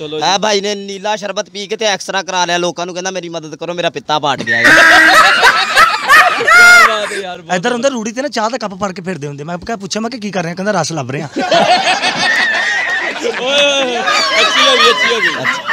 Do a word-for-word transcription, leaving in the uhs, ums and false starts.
चलो है भाई ने नीला शरबत पी के एक्सरा करा लिया, लोगों को कहना मेरी मदद करो मेरा पिता पाट गया। इधर अंदर रूड़ी ते ना चाह का कप फाड़ के फिरदे हुंदे, मैं पूछा मैं की कर रहे हैं, कहंदा रस लभ रहे हैं। अच्छी होगी अच्छी होगी।